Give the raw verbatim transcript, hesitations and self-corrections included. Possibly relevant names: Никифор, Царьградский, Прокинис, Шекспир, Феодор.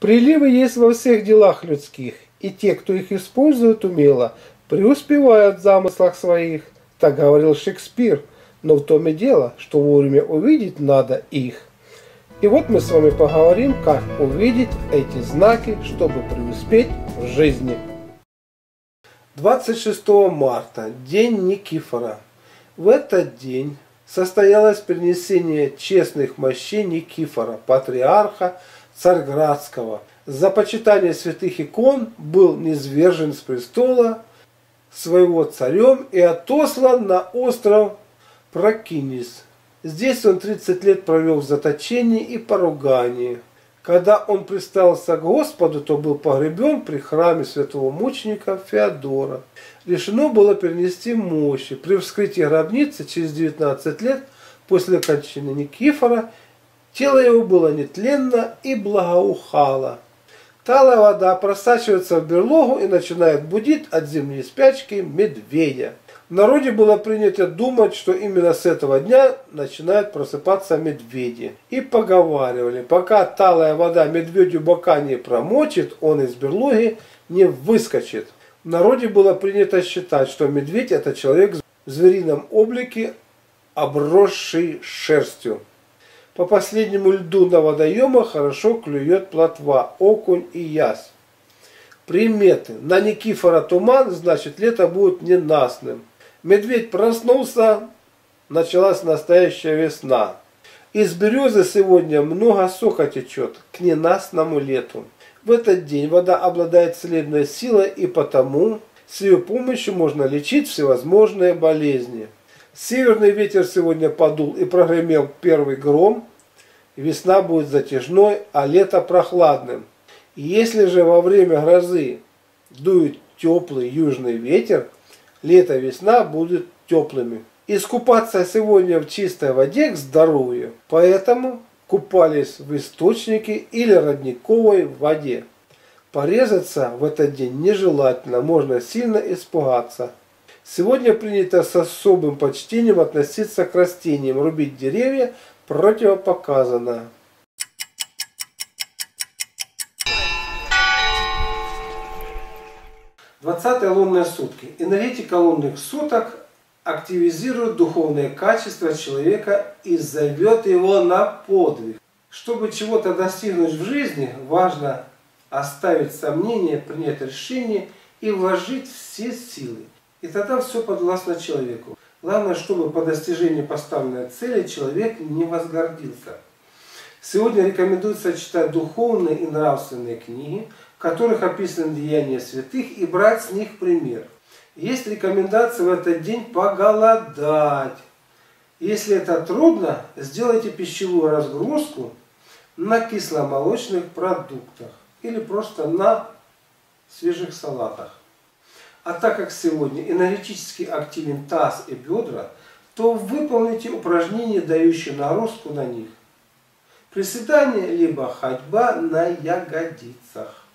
Приливы есть во всех делах людских, и те, кто их использует умело, преуспевают в замыслах своих, так говорил Шекспир, но в том и дело, что вовремя увидеть надо их. И вот мы с вами поговорим, как увидеть эти знаки, чтобы преуспеть в жизни. двадцать шестого марта, день Никифора. В этот день состоялось принесение честных мощей Никифора, патриарха Царьградского. За почитание святых икон был низвержен с престола своего царем и отослан на остров Прокинис. Здесь он тридцать лет провел в заточении и поругании. Когда он пристался к Господу, то был погребен при храме святого мученика Феодора. Решено было перенести мощи. При вскрытии гробницы через девятнадцать лет после кончины Никифора тело его было нетленно и благоухало. Талая вода просачивается в берлогу и начинает будить от зимней спячки медведя. В народе было принято думать, что именно с этого дня начинают просыпаться медведи. И поговаривали, пока талая вода медведю бока не промочит, он из берлоги не выскочит. В народе было принято считать, что медведь – это человек в зверином облике, обросший шерстью. По последнему льду на водоемах хорошо клюет плотва, окунь и язь. Приметы. На Никифора туман, значит, лето будет ненастным. Медведь проснулся, началась настоящая весна. Из березы сегодня много сока течет к ненастному лету. В этот день вода обладает целебной силой, и потому с ее помощью можно лечить всевозможные болезни. Северный ветер сегодня подул и прогремел первый гром. Весна будет затяжной, а лето прохладным. Если же во время грозы дует теплый южный ветер, лето и весна будут теплыми. Искупаться сегодня в чистой воде к здоровью, поэтому купались в источнике или родниковой воде. Порезаться в этот день нежелательно, можно сильно испугаться. Сегодня принято с особым почтением относиться к растениям, рубить деревья противопоказано. двадцатые лунные сутки. Энергетика лунных суток активизирует духовные качества человека и зовет его на подвиг. Чтобы чего-то достигнуть в жизни, важно оставить сомнения, принять решение и вложить все силы. И тогда все подвластно человеку. Главное, чтобы по достижении поставленной цели человек не возгордился. Сегодня рекомендуется читать духовные и нравственные книги, в которых описаны деяния святых, и брать с них пример. Есть рекомендация в этот день поголодать. Если это трудно, сделайте пищевую разгрузку на кисломолочных продуктах или просто на свежих салатах. А так как сегодня энергетически активен таз и бедра, то выполните упражнения, дающие нагрузку на них. Приседание либо ходьба на ягодицах.